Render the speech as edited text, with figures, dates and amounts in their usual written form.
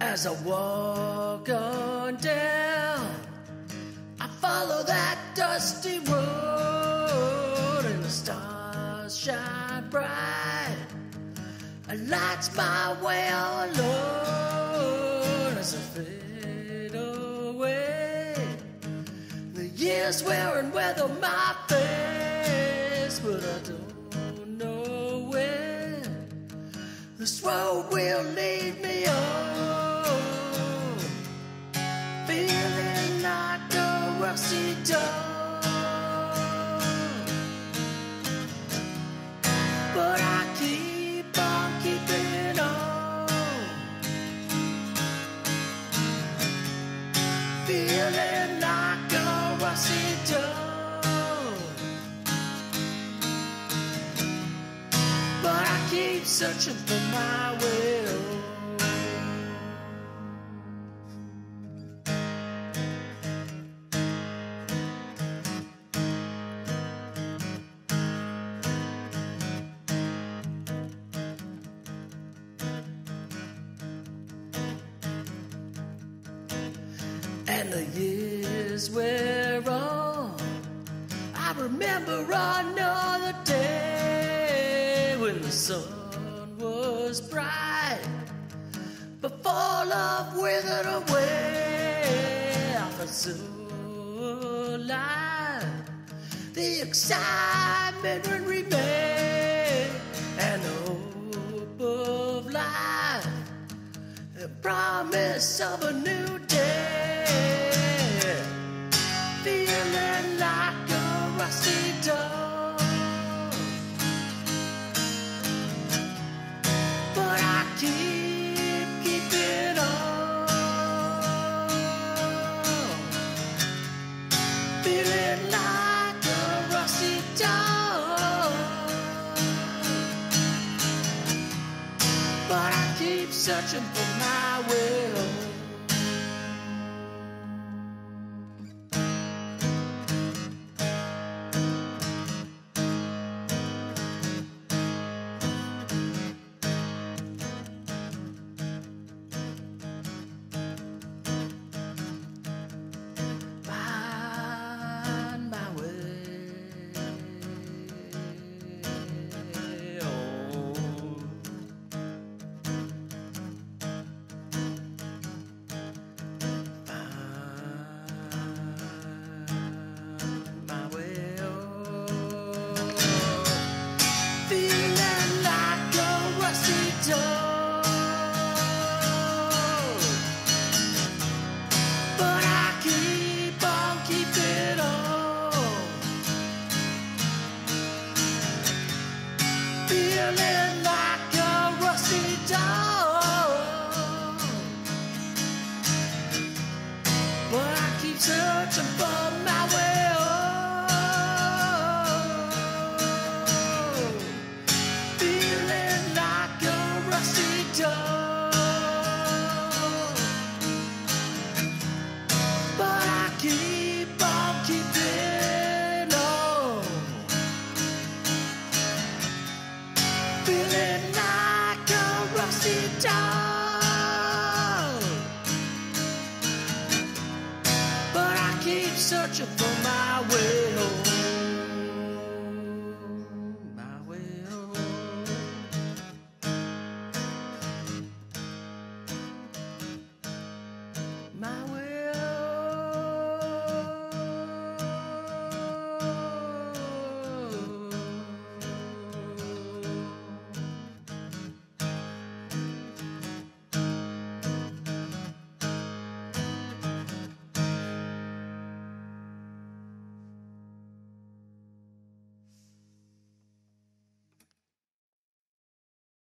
As I walk on down, I follow that dusty road, and the stars shine bright, and lights my way all alone. As I fade away, the years wear and weather my face, but I don't know when this road will lead me on. Feeling like a rusty dog, but I keep on keeping on. Feeling like a rusty dog, but I keep searching for my will. And the years wear on, I remember another day when the sun was bright, before love withered away. I felt so alive, the excitement would remain, and the hope of life, the promise of a new day. Feeling like a rusty dog, but I keep keeping on. Feeling like a rusty dog, but I keep searching for my will. Feeling like a rusty dog, but I keep searching for my way home. Feeling like a rusty dog, but I keep on keeping. Feeling like a rusty dog, but I keep searching